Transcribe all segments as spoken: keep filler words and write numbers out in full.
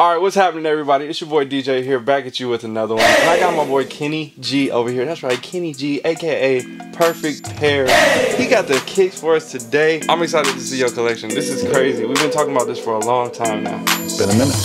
All right, what's happening, everybody? It's your boy D J here, back at you with another one. And I got my boy Kenny G over here. That's right, Kenny G, aka Perfect Pair. He got the kicks for us today. I'm excited to see your collection. This is crazy. We've been talking about this for a long time now. It's been a minute.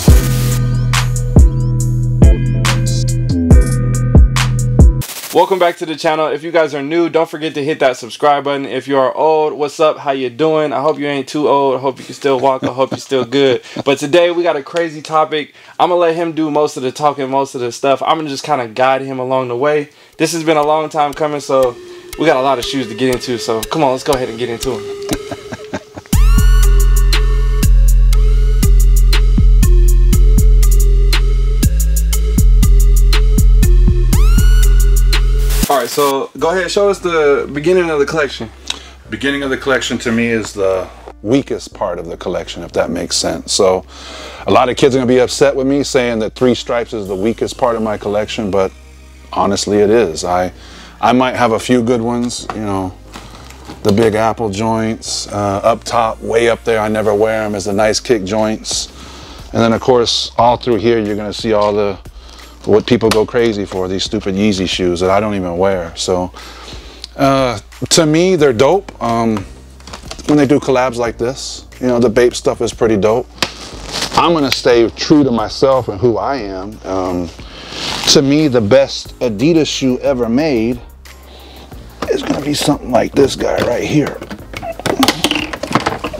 Welcome back to the channel. If you guys are new, don't forget to hit that subscribe button. If you are old, what's up? How you doing? I hope you ain't too old. I hope you can still walk. I hope you're still good. But today we got a crazy topic. I'm going to let him do most of the talking, most of the stuff. I'm going to just kind of guide him along the way. This has been a long time coming, so we got a lot of shoes to get into. So come on, let's go ahead and get into them. So go ahead, show us the beginning of the collection. Beginning of the collection to me is the weakest part of the collection, if that makes sense. So a lot of kids are gonna be upset with me saying that three stripes is the weakest part of my collection, but honestly it is. I I might have a few good ones, you know, the Big Apple joints, uh, up top, way up there, I never wear them, is the nice kick joints. And then of course, all through here, you're gonna see all the what people go crazy for, these stupid Yeezy shoes that I don't even wear. So uh, to me, they're dope. Um, when they do collabs like this, you know, the BAPE stuff is pretty dope. I'm gonna stay true to myself and who I am. Um, to me, the best Adidas shoe ever made is gonna be something like this guy right here.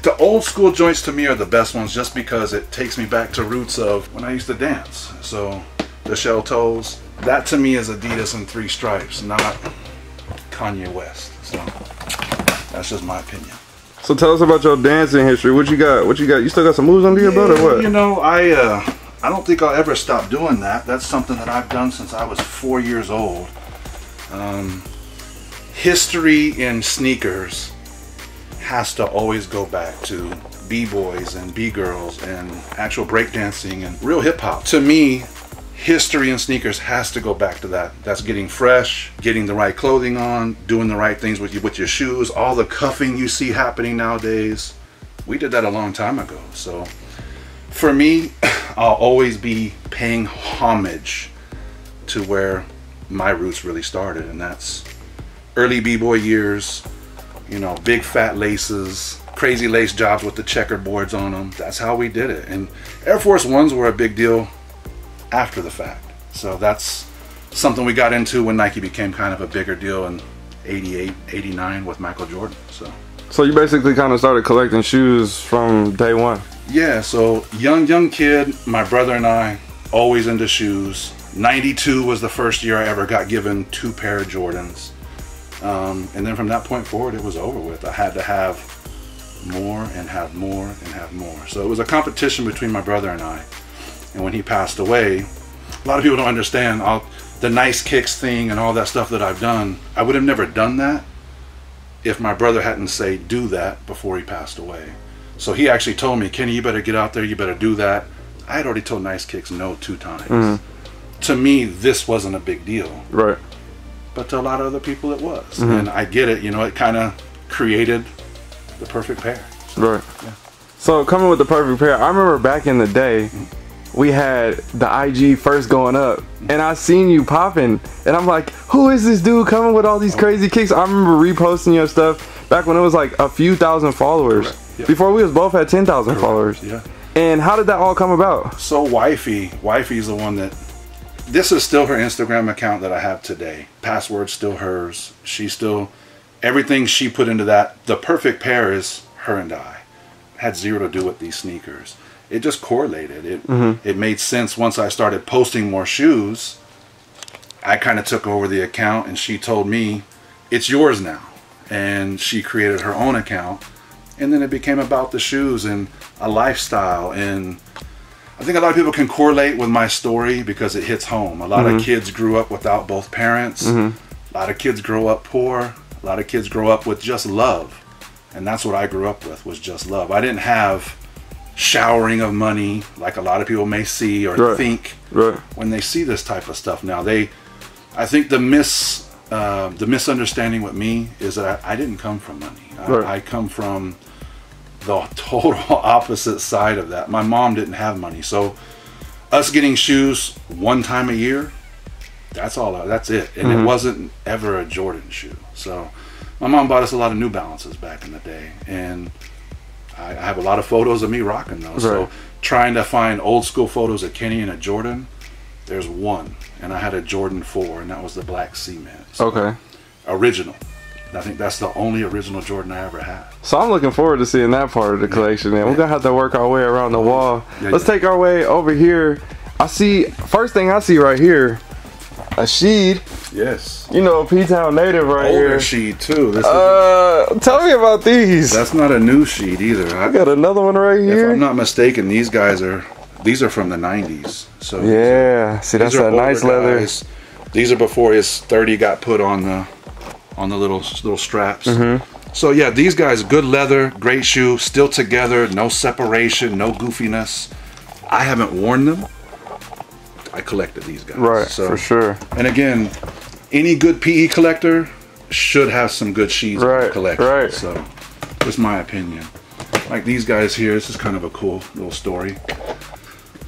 The old school joints to me are the best ones just because it takes me back to roots of when I used to dance. So the shell toes, that to me is Adidas in three stripes, not Kanye West. So that's just my opinion. So tell us about your dancing history. What you got? What you got? You still got some moves under your yeah, belt, or what? You know, I uh, I don't think I'll ever stop doing that. That's something that I've done since I was four years old. Um, history in sneakers has to always go back to b-boys and b-girls and actual breakdancing and real hip hop. To me, history in sneakers has to go back to that. That's getting fresh, getting the right clothing on, doing the right things with you, with your shoes, all the cuffing you see happening nowadays. We did that a long time ago. So for me, I'll always be paying homage to where my roots really started, and that's early b-boy years, you know, big fat laces, crazy lace jobs with the checkerboards on them. That's how we did it. And Air Force Ones were a big deal after the fact. So that's something we got into when Nike became kind of a bigger deal in eighty-eight, eighty-nine with Michael Jordan. So so you basically kind of started collecting shoes from day one? Yeah, so young, young kid, my brother and I, always into shoes. ninety-two was the first year I ever got given two pair of Jordans. Um, and then from that point forward, it was over with. I had to have more and have more and have more. So it was a competition between my brother and I. And when he passed away, a lot of people don't understand all the nice kicks thing and all that stuff that I've done. I would have never done that if my brother hadn't said do that before he passed away. So he actually told me, Kenny, you better get out there, you better do that. I had already told nice kicks no two times. Mm-hmm. To me, this wasn't a big deal. Right. But to a lot of other people it was. Mm-hmm. And I get it, you know, it kind of created the perfect pair. So, right. Yeah. So coming with the perfect pair, I remember back in the day, mm-hmm, we had the I G first going up, and I seen you popping, and I'm like, who is this dude coming with all these crazy kicks? I remember reposting your stuff back when it was like a few thousand followers. Yep. Before we was both at ten thousand followers. Yeah. And how did that all come about? So Wifey, Wifey's the one that, this is still her Instagram account that I have today. Password's still hers. She still, everything she put into that, the perfect pair is her and I. Had zero to do with these sneakers. It just correlated. It mm-hmm. It made sense once I started posting more shoes. I kind of took over the account, and she told me, it's yours now. And she created her own account. And then it became about the shoes and a lifestyle. And I think a lot of people can correlate with my story because it hits home. A lot mm-hmm. of kids grew up without both parents. Mm-hmm. A lot of kids grow up poor. A lot of kids grow up with just love. And that's what I grew up with, was just love. I didn't have showering of money like a lot of people may see or right. think right. when they see this type of stuff now. They, I think the mis, uh, the misunderstanding with me is that I, I didn't come from money. I, right. I come from the total opposite side of that. My mom didn't have money, so us getting shoes one time a year, that's all, that's it. And mm-hmm. it wasn't ever a Jordan shoe. So my mom bought us a lot of New Balances back in the day, and I, I have a lot of photos of me rocking those. Right. So trying to find old school photos of Kenny and a Jordan, there's one, and I had a Jordan four, and that was the black cement. So okay. Original. I think that's the only original Jordan I ever had. So I'm looking forward to seeing that part of the collection, man. We're gonna have to work our way around the wall. Yeah, Let's yeah. take our way over here. I see, first thing I see right here, Asheed. Yes. You know, P-Town native right Older here. Older Sheed too. This uh, is, tell me about these. That's not a new Sheed either. I, I got another one right here. If I'm not mistaken, these guys are, these are from the nineties. So yeah, see, that's that nice leather. Guys. These are before his thirty got put on the on the little little straps. Mm-hmm. So yeah, these guys, good leather, great shoe, still together, no separation, no goofiness. I haven't worn them. I collected these guys. Right, so, for sure. And again, any good P E collector should have some good Sheeds right, in the collection. Right. So that's my opinion. Like these guys here, this is kind of a cool little story.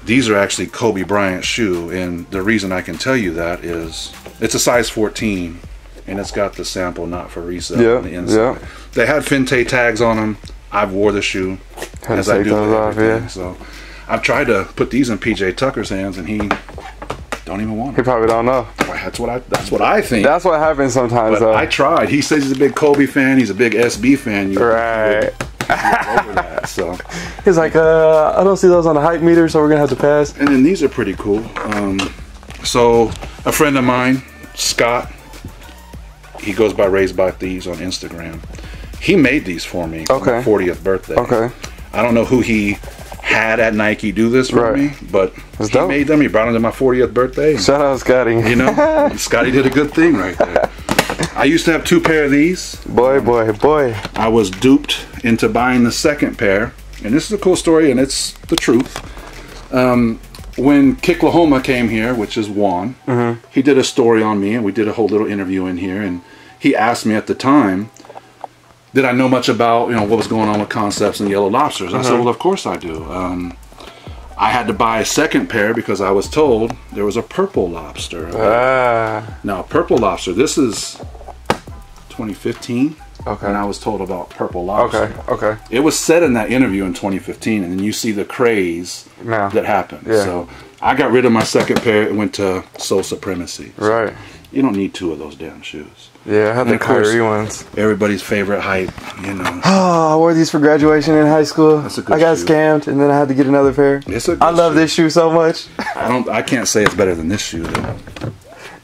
These are actually Kobe Bryant's shoe, and the reason I can tell you that is it's a size fourteen. And it's got the sample not for resale yeah, on the inside. Yeah. They had Fente tags on them. I've wore the shoe had as I do with off, yeah. So I've tried to put these in P J Tucker's hands, and he don't even want them. He probably don't know. That's what I. That's what I think. That's what happens sometimes. But though. I tried. He says he's a big Kobe fan. He's a big S B fan. You right. Would, over that, so he's like, uh, I don't see those on the hype meter, so we're gonna have to pass. And then these are pretty cool. Um, so a friend of mine, Scott. He goes by Raised by Thieves on Instagram. He made these for me okay. on my fortieth birthday. Okay. I don't know who he had at Nike do this for right. me, but That's he dope. made them. He brought them to my fortieth birthday. Shout out Scotty. You know, Scotty did a good thing right there. I used to have two pair of these. Boy, boy, boy. I was duped into buying the second pair. And this is a cool story, and it's the truth. Um, when Kicklahoma came here, which is Juan, mm-hmm. he did a story on me, and we did a whole little interview in here, and he asked me at the time, did I know much about, you know, what was going on with Concepts and Yellow Lobsters? Uh-huh. I said, well, of course I do. Um, I had to buy a second pair because I was told there was a Purple Lobster. Ah. Now, Purple Lobster, this is twenty fifteen, okay. and I was told about Purple Lobster. Okay, okay. It was said in that interview in twenty fifteen, and then you see the craze nah. that happened. Yeah. So I got rid of my second pair. It went to Soul Supremacy. So right. You don't need two of those damn shoes. Yeah, I had the Curry ones. Everybody's favorite hype, you know. Oh, I wore these for graduation in high school. That's a good I got shoe. scammed, and then I had to get another pair. It's a good I love shoe. this shoe so much. I don't. I can't say it's better than this shoe though.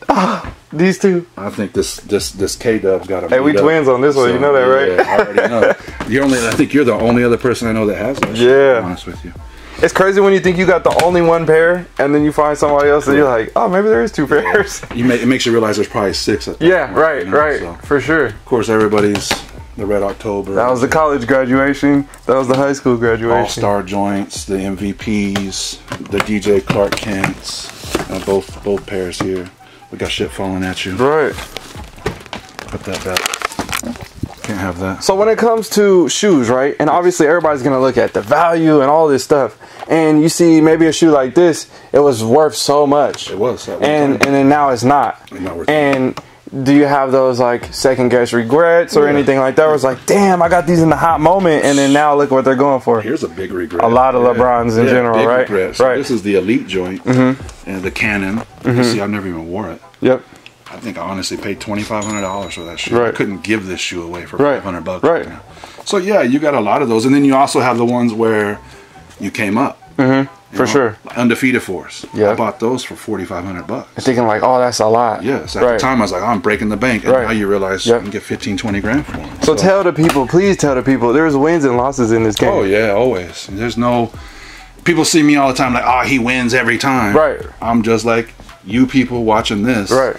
Oh, these two. I think this this this K Dub's got a. Hey, we twins up. on this one. So, you know that, right? Yeah, I already know. You're only. I think you're the only other person I know that has this. Yeah. To be honest with you. It's crazy when you think you got the only one pair, and then you find somebody else, and you're like, "Oh, maybe there is two pairs." You make, it makes you realize there's probably six. At that yeah, point, right, you know? right, so, for sure. Of course, everybody's the Red October. That was the college graduation. That was the high school graduation. All Star joints, the M V Ps, the D J Clark Kents, uh, both both pairs here. We got shit falling at you. Right. Put that back. Can't have that. So when it comes to shoes, right, and obviously everybody's gonna look at the value and all this stuff, and you see maybe a shoe like this, it was worth so much. It was. That and time. and then now it's not. It's not worth and it. Do you have those like second guess regrets or yeah. anything like that? Where it's like, damn, I got these in the hot moment, and then now look what they're going for. Here's a big regret. A lot of yeah. LeBrons in yeah, general, big right? Regret. So right. This is the Elite joint mm-hmm. and the Cannon. Mm-hmm. You see, I never even wore it. Yep. I think I honestly paid twenty-five hundred dollars for that shoe. Right. I couldn't give this shoe away for right. five hundred bucks. Right. Right. So yeah, you got a lot of those, and then you also have the ones where you came up. Mm-hmm. For know? sure. Undefeated Force. Yeah. I bought those for forty-five hundred bucks. I'm thinking like, oh, that's a lot. Yes. At right. the time, I was like, oh, I'm breaking the bank, and right. now you realize yep. you can get fifteen, twenty grand for them. So, so tell the people, please tell the people, there's wins and losses in this game. Oh yeah, always. There's no. People see me all the time like, oh, he wins every time. Right. I'm just like you people watching this. Right.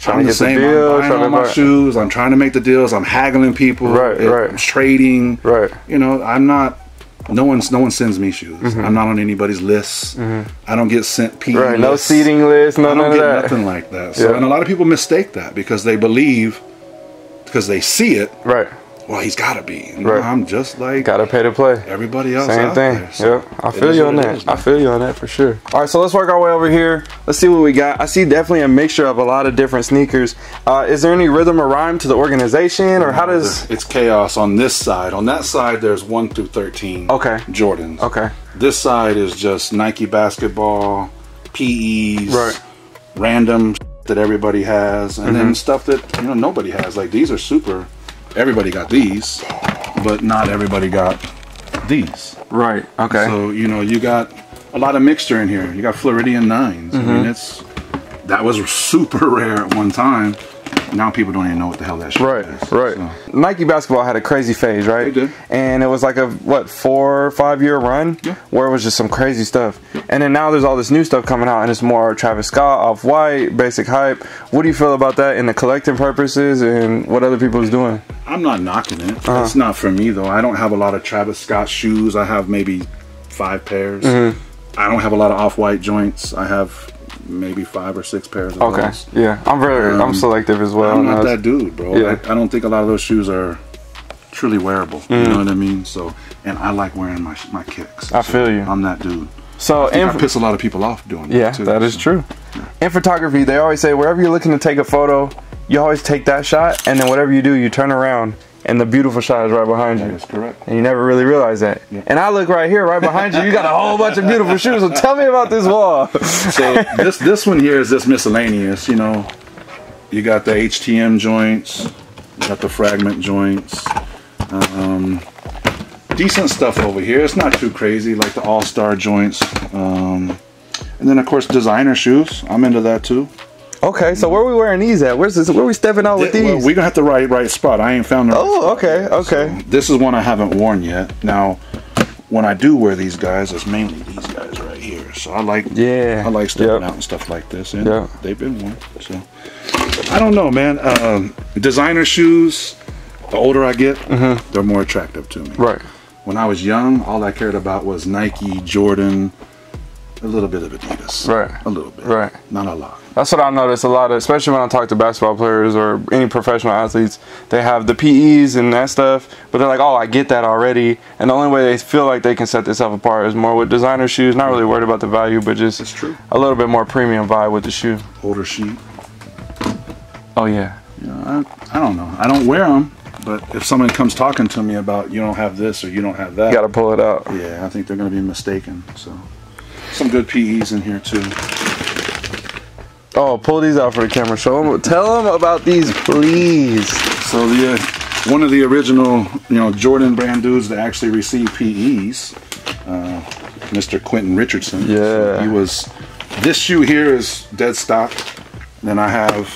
Trying I'm to get the, same. the deal, I'm buying trying all to my buy. shoes. I'm trying to make the deals. I'm haggling people. Right, it, right. I'm trading. Right. You know, I'm not. No one's. No one sends me shoes. Mm-hmm. I'm not on anybody's list. Mm-hmm. I don't get sent. P E right. Lists. No seating list. No, I don't get that. nothing like that. So, yeah. and a lot of people mistake that because they believe, because they see it. Right. well, he's got to be. And, right. know, I'm just like... Got to pay to play. Everybody else Same out thing. There, so yep. I feel you on that. Is, I feel you on that for sure. All right, so let's work our way over here. Let's see what we got. I see definitely a mixture of a lot of different sneakers. Uh, is there any rhythm or rhyme to the organization? Or how does... It's chaos on this side. On that side, there's one through thirteen okay. Jordans. Okay. This side is just Nike basketball, P Es, right. random that everybody has, and mm-hmm. then stuff that you know nobody has. Like these are super. Everybody got these, but not everybody got these. Right. Okay. So you know you got a lot of mixture in here. You got Floridian nines. Mm-hmm. I mean, it's that was super rare at one time. Now people don't even know what the hell that shit right, is. Right, right. So. Nike basketball had a crazy phase, right? They did. And it was like a, what, four or five year run? Yeah. Where it was just some crazy stuff. Yeah. And then now there's all this new stuff coming out and it's more Travis Scott, Off-White, basic hype. What do you feel about that in the collecting purposes and what other people is doing? I'm not knocking it. Uh-huh. It's not for me though. I don't have a lot of Travis Scott shoes. I have maybe five pairs. Mm-hmm. I don't have a lot of Off-White joints. I have... maybe five or six pairs of okay those. Yeah, I'm very um, I'm selective as well. I'm not that dude, bro. Yeah. I, I don't think a lot of those shoes are truly wearable. Mm. You know what I mean? So, and I like wearing my my kicks. I so feel you. I'm that dude. So, I, and I piss a lot of people off doing that. Yeah, too, that is so. True. Yeah. In photography, they always say wherever you're looking to take a photo, you always take that shot, and then whatever you do, you turn around. And the beautiful shot is right behind you. That is correct. And you never really realize that. Yeah. And I look right here, right behind you. You got a whole bunch of beautiful shoes. So tell me about this wall. So this this one here is just miscellaneous. You know, you got the H T M joints, you got the Fragment joints. Um, decent stuff over here. It's not too crazy, like the All Star joints. Um, and then of course designer shoes. I'm into that too. Okay, so where are we wearing these at? Where's this? Where are we stepping out with these? Well, we're gonna have the right, right spot. I ain't found the right Oh, okay, spot okay. So this is one I haven't worn yet. Now, when I do wear these guys, it's mainly these guys right here. So I like, yeah, I like stepping yep. out and stuff like this. And yep. they've been worn. So I don't know, man. Um, designer shoes. The older I get, mm-hmm. they're more attractive to me. Right. When I was young, all I cared about was Nike, Jordan. A little bit of Adidas. Right. A little bit. Right. Not a lot. That's what I noticed a lot of, especially when I talk to basketball players or any professional athletes. They have the P Es and that stuff, but they're like, oh, I get that already. And the only way they feel like they can set themselves apart is more with designer shoes. Not really worried about the value, but just That's true. a little bit more premium vibe with the shoe. Older shoe. Oh, yeah. Yeah, I, I don't know. I don't wear them. But if someone comes talking to me about you don't have this or you don't have that. You got to pull it out. Yeah, I think they're going to be mistaken. So. Some good P Es in here too. Oh, pull these out for the camera. Show them. Tell them about these, please. So the uh, one of the original, you know, Jordan brand dudes that actually received P Es, uh, Mister Quentin Richardson. Yeah. So he was. This shoe here is dead stock. Then I have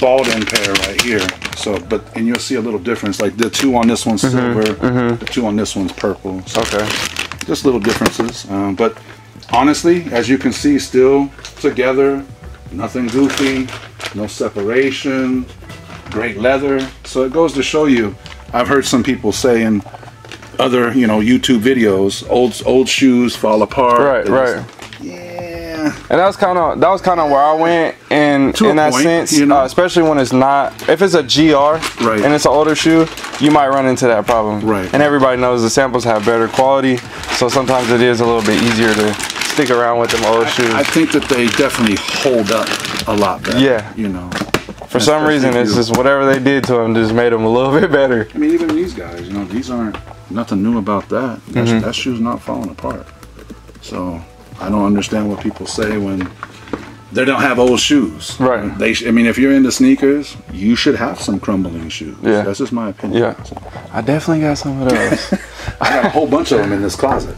balled in pair right here. So, but and you'll see a little difference. Like the two on this one's mm-hmm, silver. Mm-hmm. The two on this one's purple. So. Okay. Just little differences, um, but honestly, as you can see, still together, nothing goofy, no separation, great leather. So it goes to show you, I've heard some people say in other, you know, YouTube videos, old old shoes fall apart. Right, right. Just, yeah. And that was kind of that was kind of where I went, and to in that point, sense, you know? uh, especially when it's not, if it's a G R right. and it's an older shoe, you might run into that problem. Right. And everybody knows the samples have better quality. So sometimes it is a little bit easier to stick around with them old I, shoes. I think that they definitely hold up a lot better. Yeah. You know. For That's some reason, it's just whatever they did to them just made them a little bit better. I mean, even these guys, you know, these aren't nothing new about that. That's, mm-hmm. That shoe's not falling apart. So I don't understand what people say when they don't have old shoes. Right. They sh I mean, if you're into sneakers, you should have some crumbling shoes. Yeah. That's just my opinion. Yeah. So. I definitely got some of those. I got a whole bunch of them in this closet.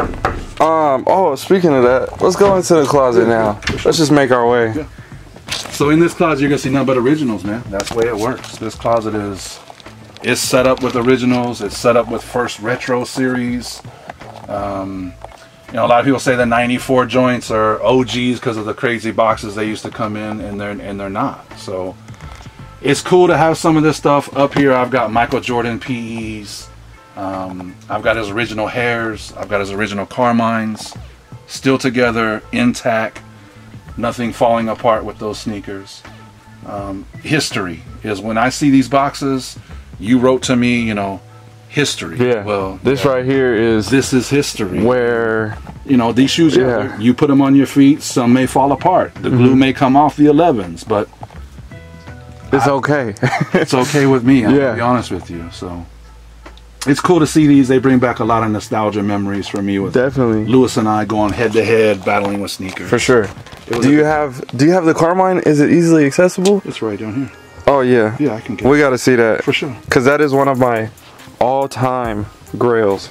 Um. Oh, speaking of that, let's go into the closet now. Let's just make our way. Yeah. So in this closet, you're gonna see nothing but originals, man. That's the way it works. This closet is, it's set up with originals. It's set up with first retro series. Um. You know, a lot of people say the ninety-four joints are O Gs because of the crazy boxes they used to come in, and they're and they're not. So it's cool to have some of this stuff up here. I've got Michael Jordan P Es. Um, I've got his original Hairs. I've got his original Carmines, still together, intact, nothing falling apart with those sneakers. Um, history is when I see these boxes. you wrote to me, you know, history. Yeah. Well, this yeah. right here is this is history. Where you know these shoes, yeah. you put them on your feet, some may fall apart. The mm-hmm. glue may come off the elevens, but it's I, okay. It's okay with me. I'll yeah. be honest with you. So it's cool to see these. They bring back a lot of nostalgia memories for me. With definitely Lewis and I going head to head, battling with sneakers for sure. Do you have Do you have the Carmine? Is it easily accessible? It's right down here. Oh yeah. Yeah, I can get it. We got to see that for sure. Because that is one of my all-time grails.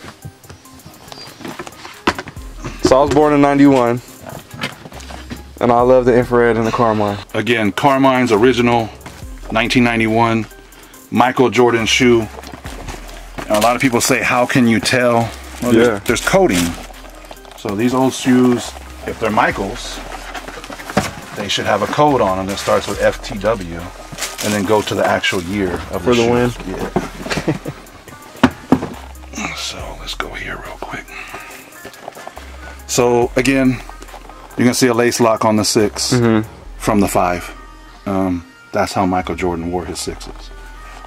So I was born in ninety-one, and I love the infrared and the Carmine. Again, Carmine's original nineteen ninety-one Michael Jordan shoe. And a lot of people say, how can you tell? Well, yeah. there's, there's coating. So these old shoes, if they're Michaels, they should have a code on them that starts with F T W, and then go to the actual year of the shoe. For the win. Yeah. So let's go here real quick. So again, you're gonna see a lace lock on the six mm-hmm. from the five. Um, that's how Michael Jordan wore his sixes.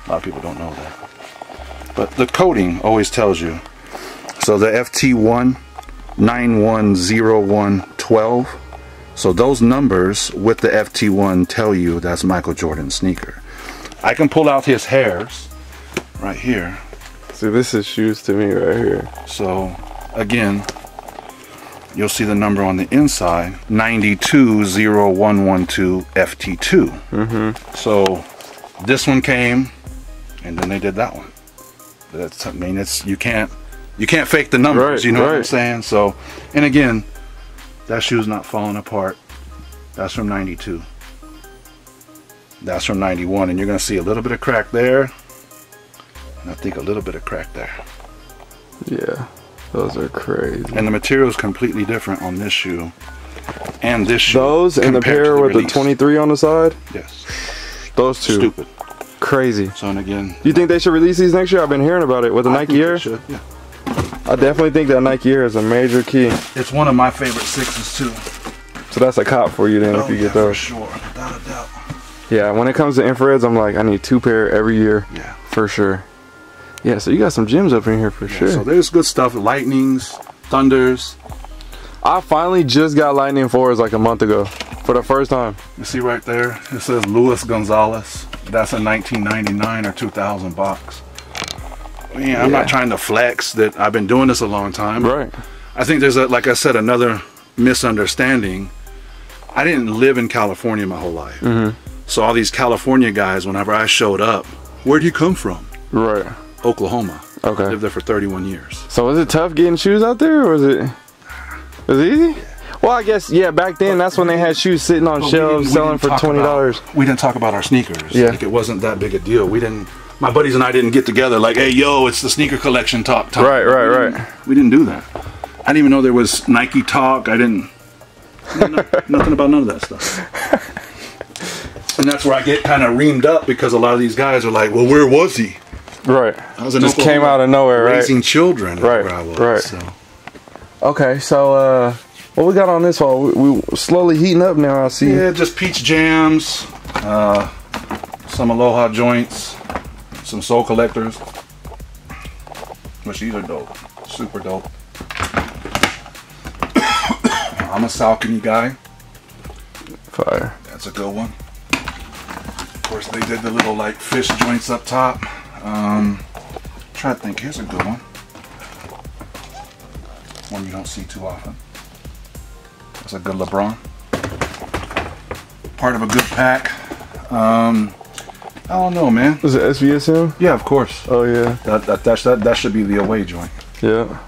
A lot of people don't know that, but the coding always tells you. So the F T one, nine one zero one twelve. So those numbers with the F T one tell you that's Michael Jordan's sneaker. I can pull out his hairs right here. See, this is shoes to me right here. So, again, you'll see the number on the inside, nine two zero one one two F T two. Mm-hmm. So, this one came, and then they did that one. That's, I mean, it's you can't you can't fake the numbers. Right, you know right. what I'm saying? So, and again, that shoe's not falling apart. That's from ninety-two. That's from ninety-one, and you're gonna see a little bit of crack there. I think a little bit of crack there. Yeah, those are crazy. And the material is completely different on this shoe and this shoe. Those and the pair with the twenty-three on the side? Yes. Those two. Stupid. Crazy. So, and again. You think they should release these next year? I've been hearing about it with the Nike Air. Should, yeah. I definitely think that Nike Air is a major key. It's one of my favorite sixes, too. So, that's a cop for you then if you get those. For sure. Without a doubt. Yeah, when it comes to infrareds, I'm like, I need two pair every year. Yeah. For sure. Yeah, so you got some gems up in here for yeah, sure. So there's good stuff, lightnings, thunders. I finally just got lightning fours like a month ago for the first time. You see right there, it says Luis Gonzalez. That's a nineteen ninety-nine or two thousand box. I mean, yeah. I'm not trying to flex that I've been doing this a long time. Right. I think there's, a, like I said, another misunderstanding. I didn't live in California my whole life. Mm-hmm. So all these California guys, whenever I showed up, where do you come from? Right. Oklahoma. Okay. I lived there for thirty-one years. So is it tough getting shoes out there, or is it is it easy? Yeah. Well, I guess yeah. Back then, but that's when they had shoes sitting on shelves selling for twenty dollars. We didn't talk about our sneakers. Yeah. Like it wasn't that big a deal. We didn't. My buddies and I didn't get together like, hey, yo, it's the sneaker collection talk time. Right, right, we right. Didn't, we didn't do that. I didn't even know there was Nike talk. I didn't. No, no, nothing about none of that stuff. And that's where I get kind of reamed up because a lot of these guys are like, well, where was he? Right. I was in just Oklahoma, came out of nowhere, right? Raising children. Right. Where I was, right. So. Okay, so uh, what we got on this haul? We, we slowly heating up now. I see. Yeah, just peach jams, uh, some Aloha joints, some Soul Collectors, which these are dope, super dope. I'm a Saucony guy. Fire. That's a good one. Of course, they did the little like fish joints up top. Um, try to think, here's a good one. One you don't see too often. That's a good LeBron. Part of a good pack. Um, I don't know, man. Is it S V S M? Yeah, of course. Oh, yeah. That that, that, that, that should be the away joint. Yeah.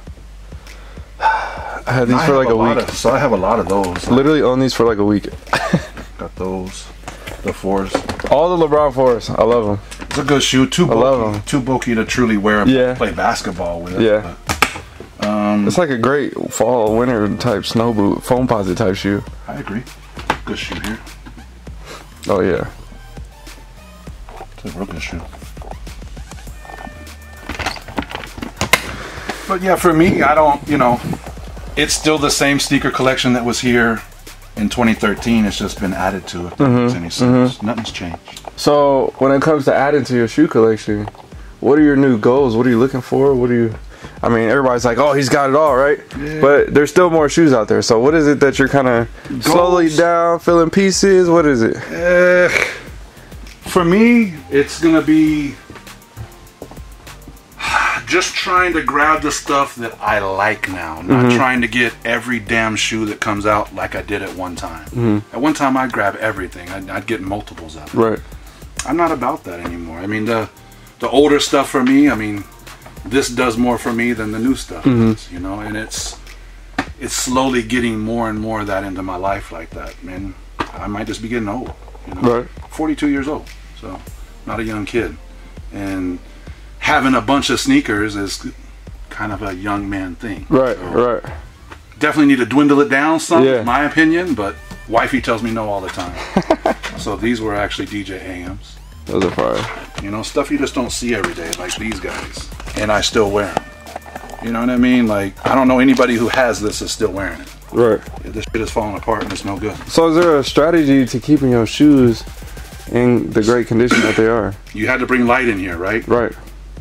I had these I for like a, a week. Of, so I have a lot of those. Literally own these for like a week. Got those. The fours. All the LeBron fours. I love them. It's a good shoe. Too bulky, too bulky to truly wear and yeah. play basketball with. Yeah. But, um, it's like a great fall, winter type snow boot, foam posit type shoe. I agree. Good shoe here. Oh, yeah. It's a real good shoe. But yeah, for me, I don't, you know, it's still the same sneaker collection that was here in twenty thirteen. It's just been added to it. Mm-hmm, if that makes any sense. Mm-hmm. Nothing's changed. So when it comes to adding to your shoe collection, what are your new goals? What are you looking for? What are you, I mean, everybody's like, oh, he's got it all, right? Yeah. But there's still more shoes out there. So what is it that you're kind of slowly down, filling pieces? What is it? Uh, for me, it's going to be just trying to grab the stuff that I like now. Not mm-hmm. trying to get every damn shoe that comes out like I did at one time. Mm-hmm. At one time, I'd grab everything. I'd, I'd get multiples out of it. Right. I'm not about that anymore. I mean, the the older stuff for me, I mean, this does more for me than the new stuff mm-hmm. does, you know? And it's it's slowly getting more and more of that into my life like that. Man, I might just be getting old, you know? Right. forty-two years old, so not a young kid. And having a bunch of sneakers is kind of a young man thing. Right, so right. Definitely need to dwindle it down some, yeah. in my opinion, but wifey tells me no all the time. So these were actually D J A Ms. Those are fire. You know, stuff you just don't see every day, like these guys. And I still wear them. You know what I mean? Like, I don't know anybody who has this is still wearing it. Right. Yeah, this shit is falling apart and it's no good. So is there a strategy to keeping your shoes in the great condition that they are? You had to bring light in here, right? Right.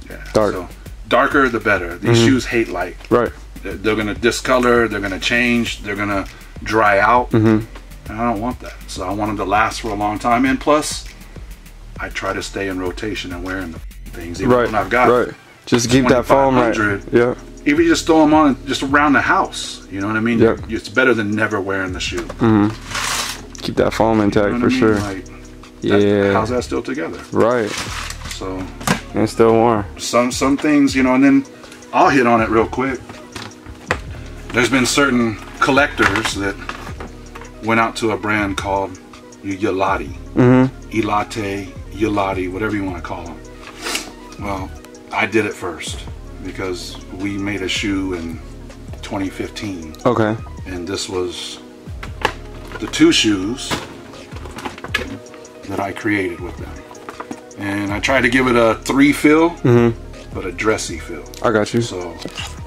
Yeah. Dark. So darker, the better. These mm-hmm. shoes hate light. Right. They're, they're going to discolor. They're going to change. They're going to dry out. Mm-hmm. And I don't want that. So I want them to last for a long time. And plus, I try to stay in rotation and wearing the things even right, when I've got right. Just keep that foam right. Yeah. Even you just throw them on just around the house. You know what I mean? Yep. It's better than never wearing the shoe. Mm-hmm. Keep that foam intact, you know, for I mean? Sure. Like, yeah. That, how's that still together? Right. So. And it's still warm. Some some things, you know, and then I'll hit on it real quick. There's been certain collectors that went out to a brand called Yulati, mm-hmm. Ilate, Yulati, whatever you want to call them. Well, I did it first because we made a shoe in twenty fifteen. Okay. And this was the two shoes that I created with them. And I tried to give it a three fill, mm-hmm. but a dressy fill. I got you. So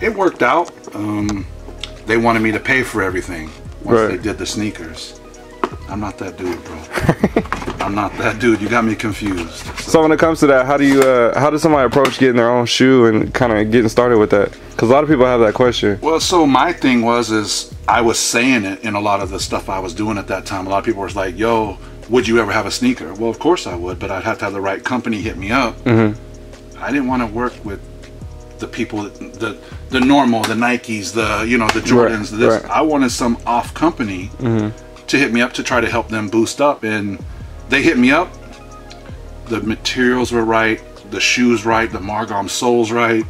it worked out. Um, they wanted me to pay for everything. Once right. they did the sneakers. I'm not that dude, bro. I'm not that dude. You got me confused. So. so when it comes to that, how do you, uh, how does somebody approach getting their own shoe and kind of getting started with that? Because a lot of people have that question. Well, so my thing was is I was saying it in a lot of the stuff I was doing at that time. A lot of people were like, "Yo, would you ever have a sneaker?" Well, of course I would, but I'd have to have the right company hit me up. Mm-hmm. I didn't want to work with the people, the the normal, the Nikes, the, you know, the Jordans, right, this. Right. I wanted some off company mm-hmm. to hit me up to try to help them boost up, and they hit me up. The materials were right, the shoes right, the Margom soles right.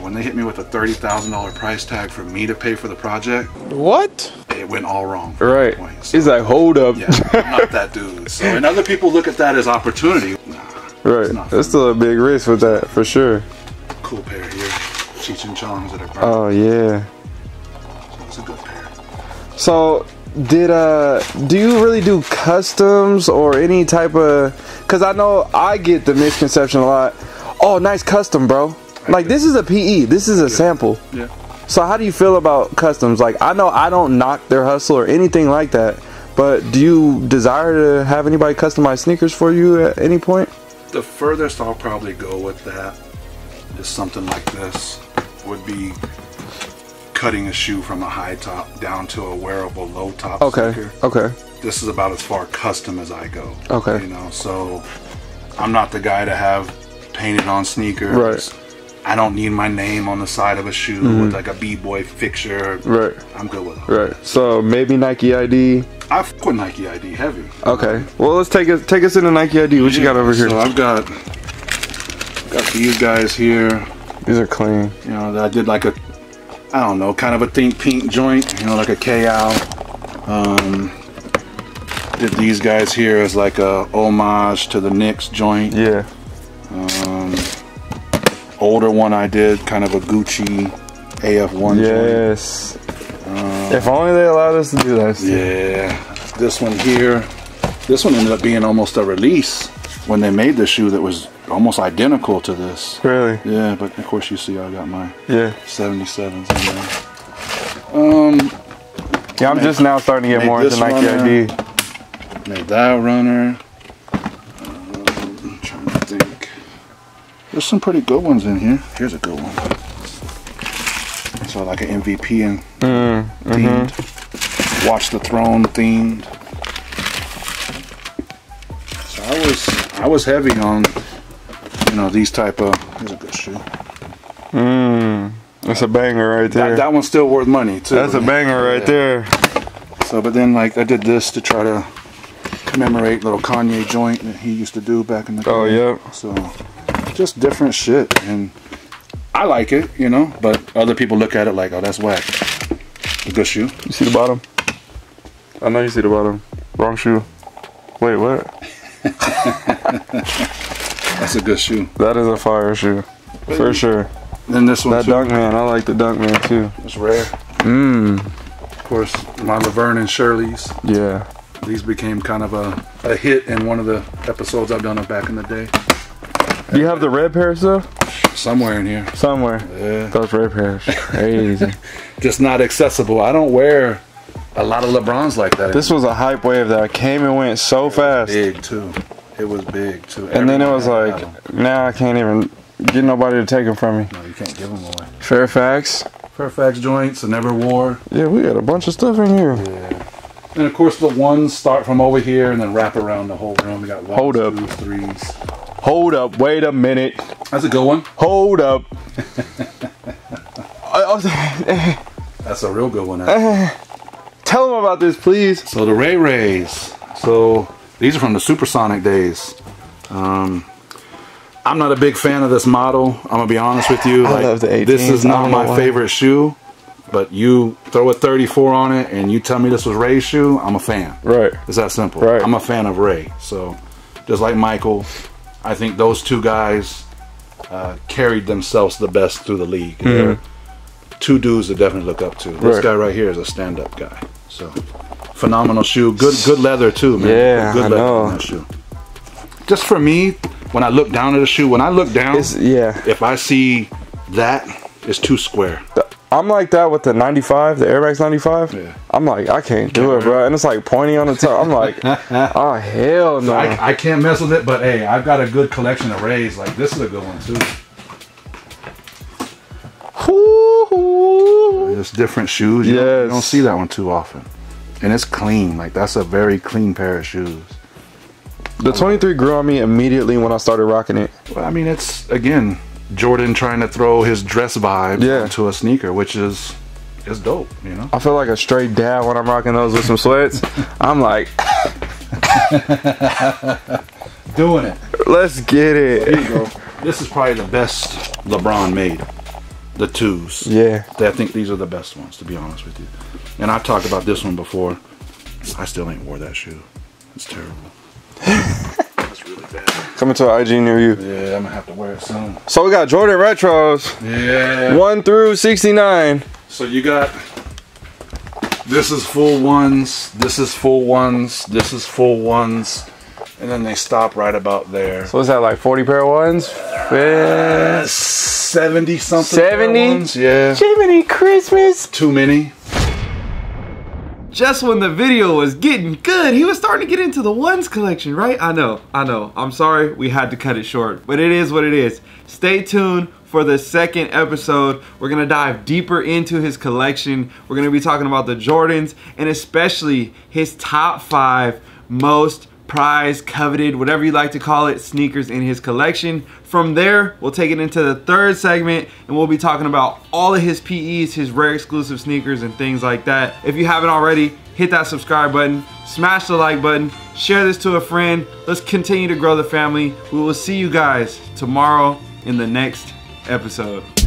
When they hit me with a thirty thousand dollar price tag for me to pay for the project. What? It went all wrong. Right. So, he's like, hold up. Yeah, I'm not that dude. So, and other people look at that as opportunity. Nah, right. That's me. Still a big risk with that, for sure. Cool pair here. Cheech and Chong's that are perfect. Oh, yeah. So it's a good pair. So, did, uh, do you really do customs or any type of, because I know I get the misconception a lot. Oh, nice custom, bro. Like, this is a P E. This is a yeah. sample. Yeah. So how do you feel about customs? Like, I know I don't knock their hustle or anything like that, but do you desire to have anybody customize sneakers for you at any point? The furthest I'll probably go with that is something like this. Would be cutting a shoe from a high top down to a wearable low top okay. sneaker. Okay. This is about as far custom as I go. Okay. You know, so I'm not the guy to have painted on sneakers. Right. I don't need my name on the side of a shoe mm-hmm. with like a b-boy fixture. Right. I'm good with it. Right. So maybe Nike I D. I fuck with Nike I D heavy. Okay. Um, well, let's take us take us into Nike I D. What yeah, you got over here? So I've got got these guys here. These are clean. You know, I did like a I don't know, kind of a think pink joint. You know, like a K O. Um, did these guys here as like a homage to the Knicks joint. Yeah. Um. Older one I did, kind of a Gucci A F one. Yes. Um, if only they allowed us to do that. Still. Yeah. This one here. This one ended up being almost a release when they made the shoe that was almost identical to this. Really? Yeah, but of course you see I got my yeah. seventy-sevens in there. Um, yeah, I'm made, just now starting to get more into Nike runner, I D. Made that runner. There's some pretty good ones in here. Here's a good one. So like an M V P and mm, themed. Mm-hmm. Watch the Throne themed. So I was I was heavy on, you know, these type of. Here's a good shoe. Mmm. That's a banger right there. That, that one's still worth money too. That's a banger right yeah. there. So, but then like I did this to try to commemorate little Kanye joint that he used to do back in the day. Oh yeah. So just different shit, and I like it, you know. But other people look at it like, oh, that's whack. A good shoe. You see the bottom? I know you see the bottom. Wrong shoe. Wait, what? That's a good shoe. That is a fire shoe, Wait. for sure. Then this one. That too. Dunk Man. I like the Dunk Man too. It's rare. Mmm. Of course, my Laverne and Shirley's. Yeah. These became kind of a, a hit in one of the episodes I've done of back in the day. Do you have the red pair stuff? Somewhere in here. Somewhere. Yeah. Those red pairs. Crazy. Just not accessible. I don't wear a lot of LeBrons like that anymore. This was a hype wave that came and went so it fast. Was big too. It was big too. And Everyone then it was like, now I can't even get nobody to take them from me. No, you can't give them away. Fairfax. Fairfax joints, I never wore. Yeah, we got a bunch of stuff in here. Yeah. And of course the ones start from over here and then wrap around the whole room. We got one, Hold up. two, threes. Hold up, wait a minute. That's a good one. Hold up. That's a real good one. Uh, tell them about this, please. So the Ray Rays. So these are from the Supersonic days. Um... I'm not a big fan of this model. I'm gonna be honest with you. Like, I love the eighteens. This is not my favorite shoe, but you throw a thirty-four on it and you tell me this was Ray's shoe, I'm a fan. Right. It's that simple. Right. I'm a fan of Ray. So, just like Michael, I think those two guys uh, carried themselves the best through the league. Mm-hmm. They're two dudes to definitely look up to. Right. This guy right here is a stand-up guy. So, phenomenal shoe. Good, good leather too, man. Yeah, good leather I know. in that shoe. Just for me. When I look down at a shoe, when I look down, it's, yeah. if I see that, it's too square. I'm like that with the ninety-five, the Air Max ninety-five. Yeah. I'm like, I can't do it, bro. And it's like pointy on the top. I'm like, oh, hell no. So I, I can't mess with it, but hey, I've got a good collection of Rays. Like, this is a good one, too. There's different shoes. You, yes. don't, you don't see that one too often. And it's clean. Like, that's a very clean pair of shoes. The twenty-three grew on me immediately when I started rocking it. Well, I mean, it's, again, Jordan trying to throw his dress vibe yeah. into a sneaker, which is is dope, you know? I feel like a straight dad when I'm rocking those with some sweats. I'm like... Doing it. Let's get it. There you go. This is probably the best LeBron made. The twos. Yeah. I think these are the best ones, to be honest with you. And I've talked about this one before. I still ain't wore that shoe. It's terrible. That's really bad. Coming to an I G near you. Yeah, I'm gonna have to wear it soon. So we got Jordan retros. Yeah. One through sixty-nine. So you got. This is full ones. This is full ones. This is full ones, and then they stop right about there. So is that like forty pair of ones? Uh, seventy something. Seventy. Yeah. Jiminy Christmas. Too many. Just when the video was getting good, he was starting to get into the ones collection, right? I know, I know. I'm sorry we had to cut it short, but it is what it is. Stay tuned for the second episode. We're gonna dive deeper into his collection. We're gonna be talking about the Jordans and especially his top five most prized, coveted, whatever you like to call it, sneakers in his collection. From there, we'll take it into the third segment and we'll be talking about all of his P Es, his rare exclusive sneakers and things like that. If you haven't already, hit that subscribe button, smash the like button, share this to a friend. Let's continue to grow the family. We will see you guys tomorrow in the next episode.